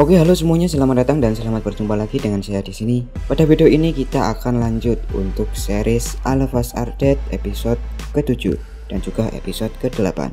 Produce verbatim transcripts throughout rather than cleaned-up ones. Oke, halo semuanya, selamat datang dan selamat berjumpa lagi dengan saya di sini. Pada video ini kita akan lanjut untuk series All of Us Are Dead episode ketujuh dan juga episode kedelapan.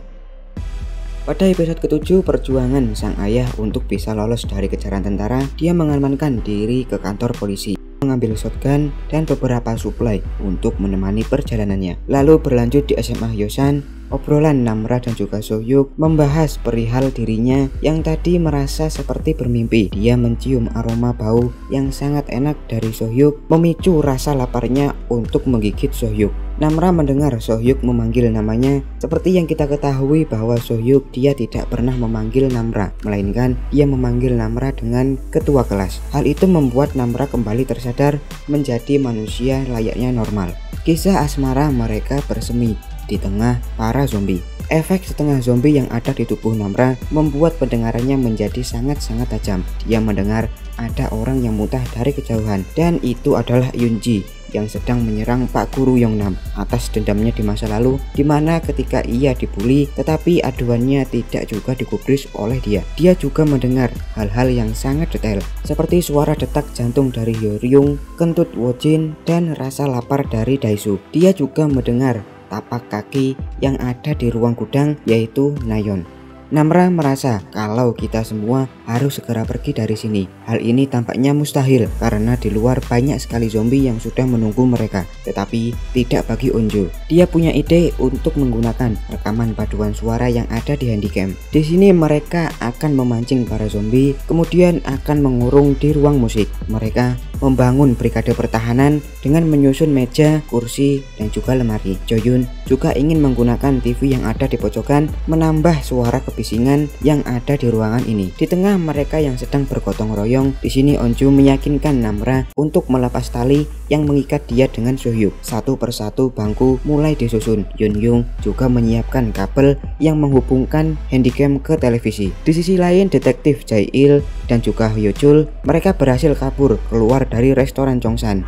Pada episode ketujuh, perjuangan sang ayah untuk bisa lolos dari kejaran tentara, dia mengamankan diri ke kantor polisi, mengambil shotgun dan beberapa suplai untuk menemani perjalanannya. Lalu berlanjut di S M A Hyosan. Obrolan Namra dan juga Su-hyeok membahas perihal dirinya yang tadi merasa seperti bermimpi. Dia mencium aroma bau yang sangat enak dari Su-hyeok, memicu rasa laparnya untuk menggigit Su-hyeok. Namra mendengar Su-hyeok memanggil namanya. Seperti yang kita ketahui bahwa Su-hyeok dia tidak pernah memanggil Namra, melainkan dia memanggil Namra dengan ketua kelas. Hal itu membuat Namra kembali tersadar menjadi manusia layaknya normal. Kisah asmara mereka bersemi di tengah para zombie. Efek setengah zombie yang ada di tubuh Namra membuat pendengarannya menjadi sangat-sangat tajam. Dia mendengar ada orang yang muntah dari kejauhan, dan itu adalah Yunji yang sedang menyerang Pak Guru Yongnam atas dendamnya di masa lalu, dimana ketika ia dibully tetapi aduannya tidak juga digubris oleh dia. Dia juga mendengar hal-hal yang sangat detail seperti suara detak jantung dari Hyo-ryung, kentut Woo-jin, dan rasa lapar dari Daiso. Dia juga mendengar tapak kaki yang ada di ruang gudang, yaitu Nayeon. Namra merasa kalau kita semua harus segera pergi dari sini. Hal ini tampaknya mustahil karena di luar banyak sekali zombie yang sudah menunggu mereka. Tetapi tidak bagi On-jo. Dia punya ide untuk menggunakan rekaman paduan suara yang ada di handycam. Di sini mereka akan memancing para zombie, kemudian akan mengurung di ruang musik. Mereka membangun brigade pertahanan dengan menyusun meja, kursi, dan juga lemari. Jooyun juga ingin menggunakan T V yang ada di pojokan menambah suara kebisingan yang ada di ruangan ini. Di tengah mereka yang sedang bergotong royong, di sini On-jo meyakinkan Namra untuk melepas tali yang mengikat dia dengan Su-hyeok. Satu persatu bangku mulai disusun. Yunyoung juga menyiapkan kabel yang menghubungkan handycam ke televisi. Di sisi lain, detektif Jaeil dan juga Hyojul mereka berhasil kabur keluar dari restoran Cheong-san,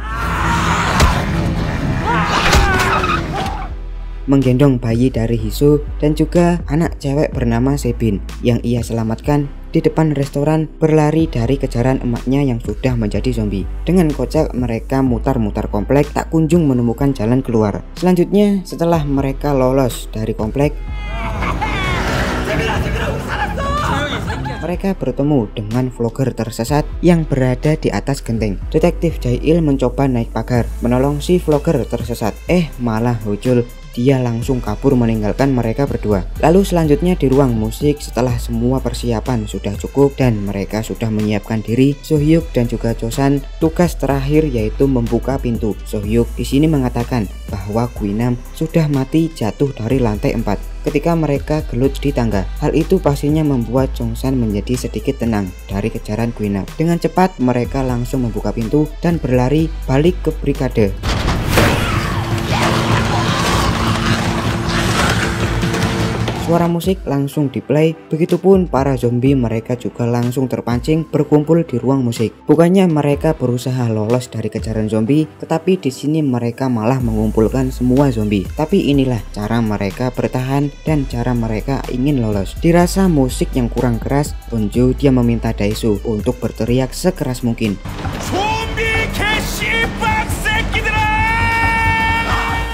menggendong bayi dari Hisu dan juga anak cewek bernama Sebin yang ia selamatkan di depan restoran, berlari dari kejaran emaknya yang sudah menjadi zombie. Dengan kocak mereka mutar-mutar komplek, tak kunjung menemukan jalan keluar. Selanjutnya, setelah mereka lolos dari komplek, mereka bertemu dengan vlogger tersesat yang berada di atas genteng. Detektif Jaeil mencoba naik pagar menolong si vlogger tersesat. Eh, malah Hyojul dia langsung kabur meninggalkan mereka berdua. Lalu selanjutnya di ruang musik, setelah semua persiapan sudah cukup dan mereka sudah menyiapkan diri, Su-hyeok dan juga Cheong-san tugas terakhir yaitu membuka pintu. Su-hyeok di sini mengatakan bahwa Gwi-nam sudah mati jatuh dari lantai empat ketika mereka gelut di tangga. Hal itu pastinya membuat Cheong-san menjadi sedikit tenang dari kejaran Gwi-nam. Dengan cepat mereka langsung membuka pintu dan berlari balik ke brigade. Suara musik langsung diplay, begitupun para zombie mereka juga langsung terpancing berkumpul di ruang musik. Bukannya mereka berusaha lolos dari kejaran zombie, tetapi di sini mereka malah mengumpulkan semua zombie. Tapi inilah cara mereka bertahan dan cara mereka ingin lolos. Dirasa musik yang kurang keras, On-jo dia meminta Daiso untuk berteriak sekeras mungkin.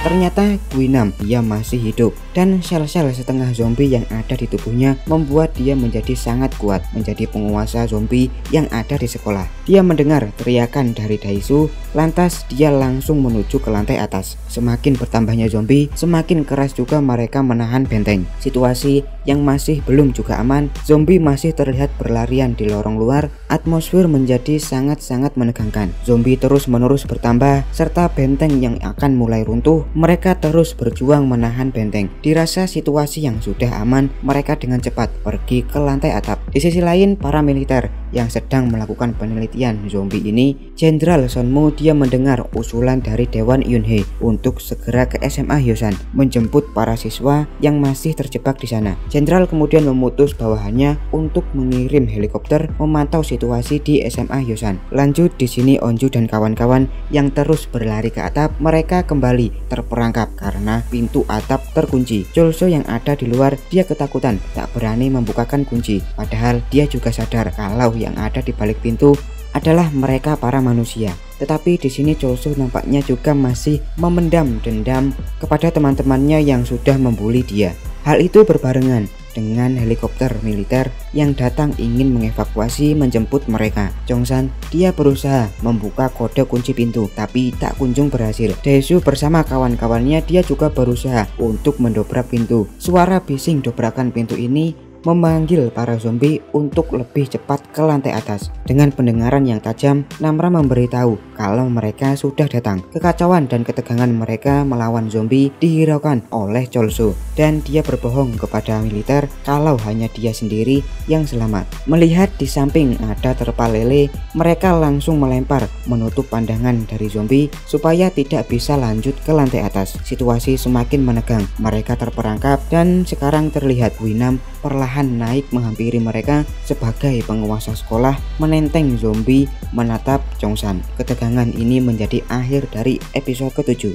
Ternyata Gwi-nam dia masih hidup, dan sel-sel setengah zombie yang ada di tubuhnya membuat dia menjadi sangat kuat, menjadi penguasa zombie yang ada di sekolah. Dia mendengar teriakan dari Daiso, lantas dia langsung menuju ke lantai atas. Semakin bertambahnya zombie, semakin keras juga mereka menahan benteng. Situasi yang masih belum juga aman, zombie masih terlihat berlarian di lorong luar. Atmosfer menjadi sangat-sangat menegangkan. Zombie terus-menerus bertambah, serta benteng yang akan mulai runtuh. Mereka terus berjuang menahan benteng. Dirasa situasi yang sudah aman, mereka dengan cepat pergi ke lantai atap. Di sisi lain, para militer yang sedang melakukan penelitian zombie ini, Jenderal Sonmo dia mendengar usulan dari Dewan Yunhe untuk segera ke S M A Hyosan menjemput para siswa yang masih terjebak di sana. Jenderal kemudian memutus bawahannya untuk mengirim helikopter memantau situasi di S M A Hyosan. Lanjut di sini On-jo dan kawan-kawan yang terus berlari ke atap, mereka kembali ter perangkap karena pintu atap terkunci. Cheol-su yang ada di luar dia ketakutan, tak berani membukakan kunci. Padahal dia juga sadar kalau yang ada di balik pintu adalah mereka para manusia. Tetapi di sini Cheol-su nampaknya juga masih memendam dendam kepada teman-temannya yang sudah membuli dia. Hal itu berbarengan dengan helikopter militer yang datang ingin mengevakuasi menjemput mereka. Cheong-san dia berusaha membuka kode kunci pintu tapi tak kunjung berhasil. Daiso bersama kawan-kawannya dia juga berusaha untuk mendobrak pintu. Suara bising dobrakan pintu ini memanggil para zombie untuk lebih cepat ke lantai atas. Dengan pendengaran yang tajam, Namra memberitahu kalau mereka sudah datang. Kekacauan dan ketegangan mereka melawan zombie dihiraukan oleh Cheol-su, dan dia berbohong kepada militer kalau hanya dia sendiri yang selamat. Melihat di samping ada terpal lele, mereka langsung melempar menutup pandangan dari zombie supaya tidak bisa lanjut ke lantai atas. Situasi semakin menegang, mereka terperangkap dan sekarang terlihat Gwi-nam perlahan naik menghampiri mereka. Sebagai penguasa sekolah menenteng zombie menatap Cheong-san. Ketegangan ini menjadi akhir dari episode ketujuh.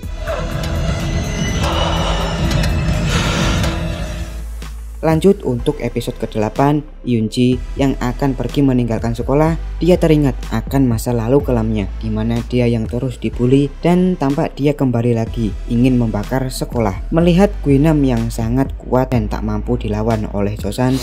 Lanjut untuk episode kedelapan, Yunji yang akan pergi meninggalkan sekolah. Dia teringat akan masa lalu kelamnya di mana dia yang terus dibully dan tampak dia kembali lagi ingin membakar sekolah. Melihat Gwi-nam yang sangat kuat dan tak mampu dilawan oleh Joseon,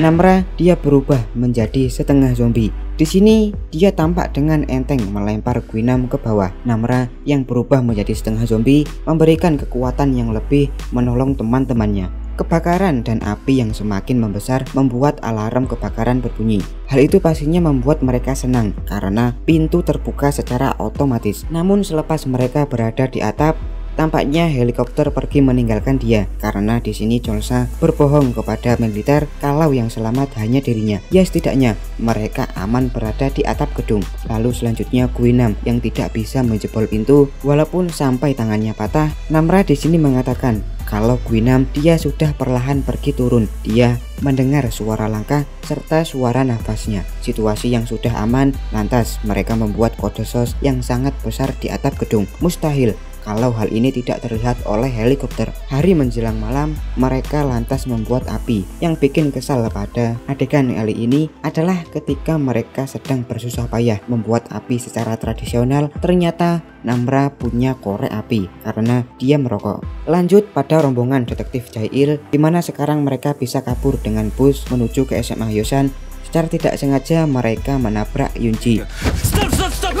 Namra dia berubah menjadi setengah zombie. Di sini dia tampak dengan enteng melempar Gwi-nam ke bawah. Namra yang berubah menjadi setengah zombie memberikan kekuatan yang lebih menolong teman-temannya. Kebakaran dan api yang semakin membesar membuat alarm kebakaran berbunyi. Hal itu pastinya membuat mereka senang karena pintu terbuka secara otomatis. Namun selepas mereka berada di atap, tampaknya helikopter pergi meninggalkan dia karena di sini Cheol-su berbohong kepada militer kalau yang selamat hanya dirinya. Ya setidaknya mereka aman berada di atap gedung. Lalu selanjutnya Gwi-nam yang tidak bisa menjebol pintu walaupun sampai tangannya patah. Namra di sini mengatakan kalau Gwi-nam dia sudah perlahan pergi turun. Dia mendengar suara langkah serta suara nafasnya. Situasi yang sudah aman, lantas mereka membuat kode sos yang sangat besar di atap gedung. Mustahil kalau hal ini tidak terlihat oleh helikopter. Hari menjelang malam, mereka lantas membuat api. Yang bikin kesal pada adegan kali ini adalah ketika mereka sedang bersusah payah membuat api secara tradisional, ternyata Namra punya korek api karena dia merokok. Lanjut pada rombongan detektif Jaeil, di mana sekarang mereka bisa kabur dengan bus menuju ke S M A Hyosan. Secara tidak sengaja mereka menabrak Yunji stop, stop, stop.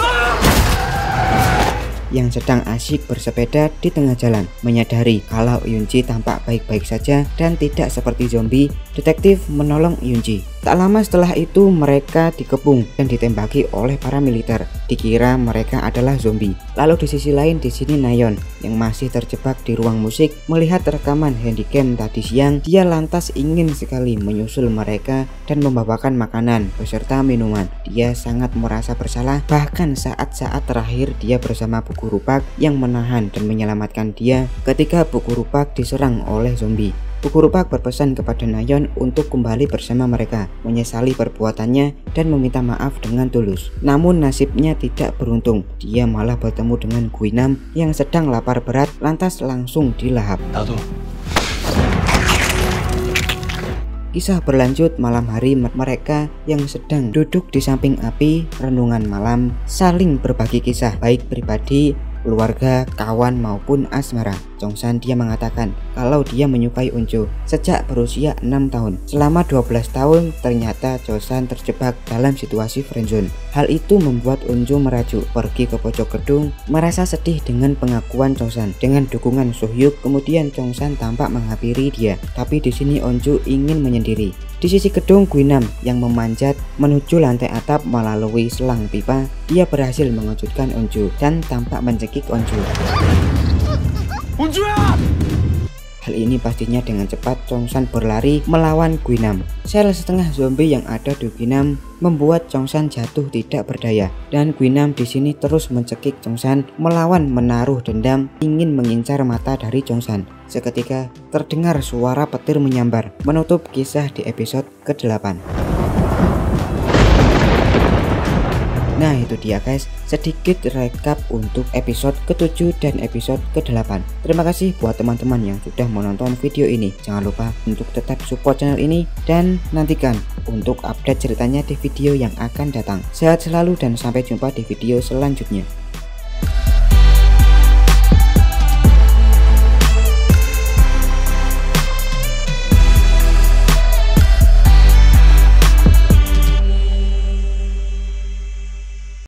yang sedang asyik bersepeda di tengah jalan. Menyadari kalau Yunji tampak baik-baik saja dan tidak seperti zombie, detektif menolong Yunji. Tak lama setelah itu mereka dikepung dan ditembaki oleh para militer. Dikira mereka adalah zombie. Lalu di sisi lain di sini Nayeon yang masih terjebak di ruang musik melihat rekaman handycam tadi siang. Dia lantas ingin sekali menyusul mereka dan membawakan makanan beserta minuman. Dia sangat merasa bersalah bahkan saat-saat terakhir dia bersama Buku Rupak yang menahan dan menyelamatkan dia ketika Buku Rupak diserang oleh zombie. Buku Rupak berpesan kepada Nayeon untuk kembali bersama mereka, menyesali perbuatannya dan meminta maaf dengan tulus. Namun nasibnya tidak beruntung, dia malah bertemu dengan Gwi-nam yang sedang lapar berat, lantas langsung dilahap. Aduh. Kisah berlanjut malam hari. Mereka yang sedang duduk di samping api renungan malam saling berbagi kisah baik pribadi, keluarga, kawan maupun asmara. Cheong-san dia mengatakan kalau dia menyukai On-jo sejak berusia enam tahun. Selama dua belas tahun ternyata Cheol-san terjebak dalam situasi friendzone. Hal itu membuat On-jo merajuk pergi ke pojok gedung merasa sedih dengan pengakuan Cheong-san. Dengan dukungan Su-hyeok kemudian Cheong-san tampak menghampiri dia. Tapi di sini On-jo ingin menyendiri. Di sisi gedung Gwi-nam yang memanjat menuju lantai atap melalui selang pipa. Dia berhasil mengejutkan On-jo dan tampak mencekik On-jo. Hal ini pastinya dengan cepat Cheong-san berlari melawan Gwi-nam. Sel setengah zombie yang ada di Gwi-nam membuat Cheong-san jatuh tidak berdaya dan Gwi-nam di sini terus mencekik Cheong-san melawan menaruh dendam ingin mengincar mata dari Cheong-san. Seketika terdengar suara petir menyambar. Menutup kisah di episode kedelapan. Nah itu dia guys, sedikit recap untuk episode ketujuh dan episode kedelapan. Terima kasih buat teman-teman yang sudah menonton video ini. Jangan lupa untuk tetap support channel ini dan nantikan untuk update ceritanya di video yang akan datang. Sehat selalu dan sampai jumpa di video selanjutnya.